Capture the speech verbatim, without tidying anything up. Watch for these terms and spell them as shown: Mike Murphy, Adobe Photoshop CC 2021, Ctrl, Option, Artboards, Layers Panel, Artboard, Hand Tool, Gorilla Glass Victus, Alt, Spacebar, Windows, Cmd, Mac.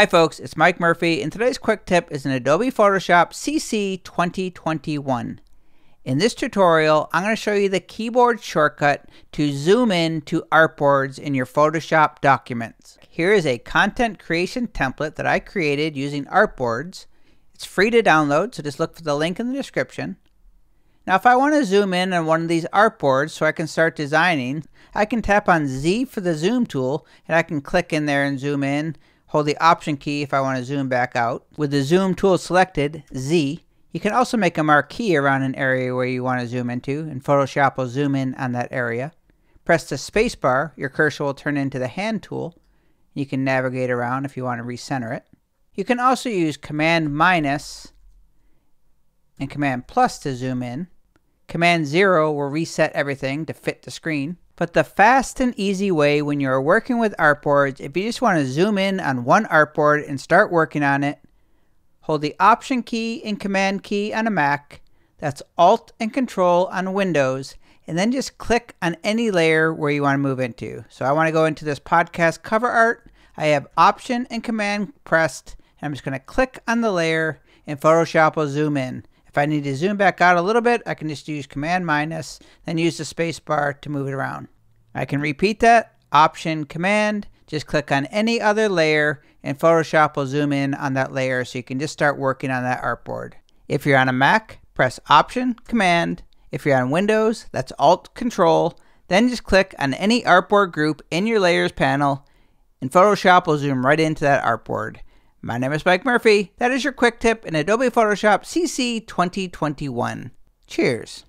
Hi folks, it's Mike Murphy, and today's quick tip is in Adobe Photoshop C C twenty twenty-one. In this tutorial, I'm going to show you the keyboard shortcut to zoom in to artboards in your Photoshop documents. Here is a content creation template that I created using Artboards. It's free to download, so just look for the link in the description. Now if I want to zoom in on one of these artboards so I can start designing, I can tap on Z for the zoom tool, and I can click in there and zoom in. Hold the Option key if I want to zoom back out. With the zoom tool selected, Z, you can also make a marquee around an area where you want to zoom into, and Photoshop will zoom in on that area. Press the spacebar, your cursor will turn into the hand tool. You can navigate around if you want to recenter it. You can also use Command minus and Command plus to zoom in. Command zero will reset everything to fit the screen. But the fast and easy way when you're working with artboards, if you just want to zoom in on one artboard and start working on it, hold the Option key and Command key on a Mac, that's Alt and Control on Windows, and then just click on any layer where you want to move into. So I want to go into this podcast cover art. I have Option and Command pressed, and I'm just going to click on the layer, and Photoshop will zoom in. If I need to zoom back out a little bit, I can just use Command minus, then use the space bar to move it around. I can repeat that, Option, Command, just click on any other layer, and Photoshop will zoom in on that layer, so you can just start working on that artboard. If you're on a Mac, press Option, Command. If you're on Windows, that's Alt, Control. Then just click on any artboard group in your Layers panel, and Photoshop will zoom right into that artboard. My name is Mike Murphy. That is your quick tip in Adobe Photoshop C C twenty twenty-one. Cheers.